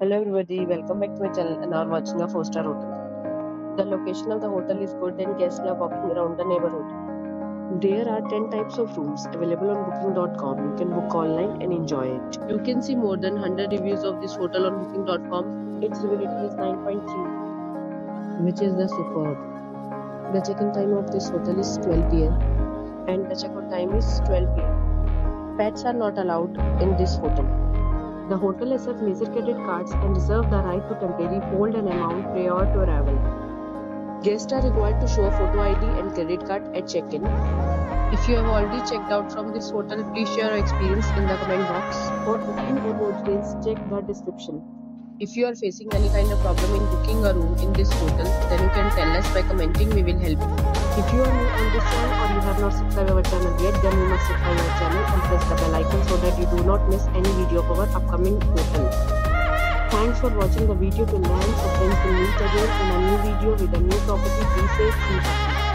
Hello everybody, welcome back to my channel and are watching a 4-star hotel. The location of the hotel is good and guests love walking around the neighborhood. There are 10 types of rooms available on booking.com. You can book online and enjoy it. You can see more than 100 reviews of this hotel on booking.com. Its review rating is 9.3, which is the superb. The check-in time of this hotel is 12 p.m. and the check-out time is 12 p.m. Pets are not allowed in this hotel. The hotel accepts major credit cards and reserves the right to temporarily hold an amount prior to arrival. Guests are required to show a photo ID and credit card at check-in. If you have already checked out from this hotel, please share your experience in the comment box. For booking or more details, check the description. If you are facing any kind of problem in booking a room in this hotel, then you can tell us by commenting, we will help you. If you are new on this channel or you have not subscribed our channel yet, then you must subscribe our channel and press the bell icon so that you do not miss any video of our upcoming hotel. Thanks for watching the video till then. So friends, will meet again in a new video with a new property. Be safe, be happy.